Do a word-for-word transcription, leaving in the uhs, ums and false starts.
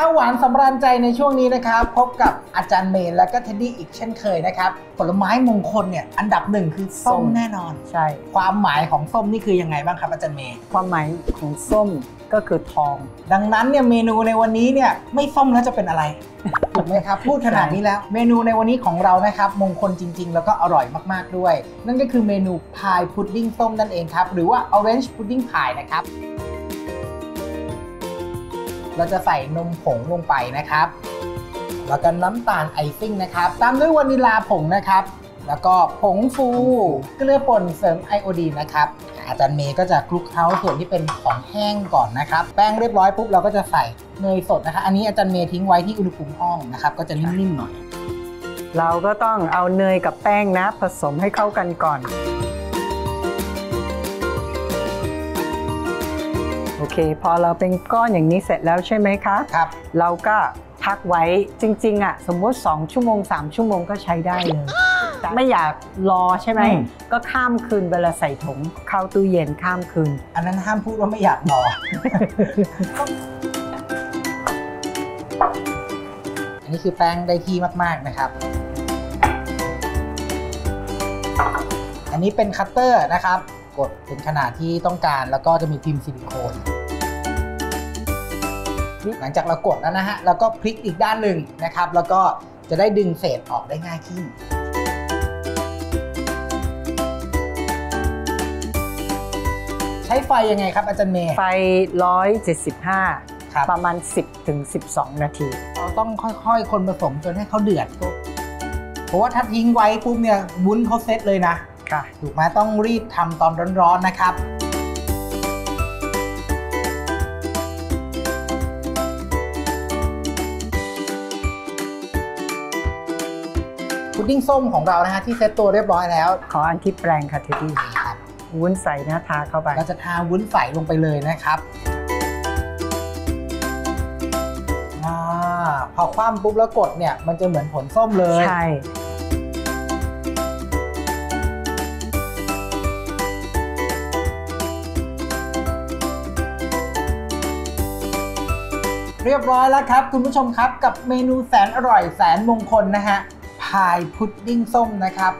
ข้าวหวานสำราญใจในช่วงนี้นะครับพบกับอาจารย์เมย์และก็เทดดี้อีกเช่นเคยนะครับผลไม้มงคลเนี่ยอันดับหนึ่งคือส้มแน่นอนใช่ความหมายของส้มนี่คือยังไงบ้างครับอาจารย์เมย์ความหมายของส้มก็คือทองดังนั้นเนี่ยเมนูในวันนี้เนี่ยไม่ส้มแล้วจะเป็นอะไรถูกไหมครับพูดขนาดนี้แล้วเมนูในวันนี้ของเรานะครับมงคลจริงๆแล้วก็อร่อยมากๆด้วยนั่นก็คือเมนูพายพุดดิ้งส้มนั่นเองครับหรือว่า Orange Pudding Pie นะครับเราจะใส่นมผงลงไปนะครับแล้วก็น้ำตาลไอซิ่งนะครับตามด้วยวานิลาผงนะครับแล้วก็ผงฟูเกลือป่นเสริมไอโอดีนนะครับอาจารย์เมย์ก็จะคลุกเคล้าส่วนที่เป็นของแห้งก่อนนะครับแป้งเรียบร้อยปุ๊บเราก็จะใส่เนยสดนะคะอันนี้อาจารย์เมย์ทิ้งไว้ที่อุณหภูมิห้องนะครับก็จะนิ่มๆหน่อยเราก็ต้องเอาเนยกับแป้งนะผสมให้เข้ากันก่อนโอเคพอเราเป็นก้อนอย่างนี้เสร็จแล้วใช่ไหมคะครับเราก็พักไว้จริงๆอ่ะสมมติสองชั่วโมงสามชั่วโมงก็ใช้ได้เลยไม่อยากรอใช่ไหมก็ข้ามคืนเวลาใส่ถุงเข้าตู้เย็นข้ามคืนอันนั้นห้ามพูดว่าไม่อยากรออันนี้คือแป้งได้ที่มากๆนะครับอันนี้เป็นคัตเตอร์นะครับกดเป็นขนาดที่ต้องการแล้วก็จะมีพิมพ์ซิลิโคนหลังจากเรากดแล้วนะฮะแล้วก็พลิกอีกด้านหนึ่งนะครับแล้วก็จะได้ดึงเศษออกได้ง่ายขึ้นใช้ไฟยังไงครับอาจารย์เมย์ไฟหนึ่งร้อยเจ็ดสิบห้าประมาณ สิบถึงสิบสอง นาทีเราต้องค่อยๆคนผสมจนให้เขาเดือดเพราะว่าถ้าทิ้งไว้ปุ๊บเนี่ยวุ้นเขาเซ็ตเลยนะถูกไหมต้องรีบทำตอนร้อนๆนะครับพุดดิ้งส้มของเรานะฮะที่เซ็ตตัวเรียบร้อยแล้วขออันที่แปลงค่ะเทดดี้ครับวุ้นใส่นะทาเข้าไปเราจะทาวุ้นใส่ลงไปเลยนะครับพอคว่ำปุ๊บแล้วกดเนี่ยมันจะเหมือนผลส้มเลยใช่เรียบร้อยแล้วครับคุณผู้ชมครับกับเมนูแสนอร่อยแสนมงคลนะฮะพายพุดดิ้งส้มนะครับ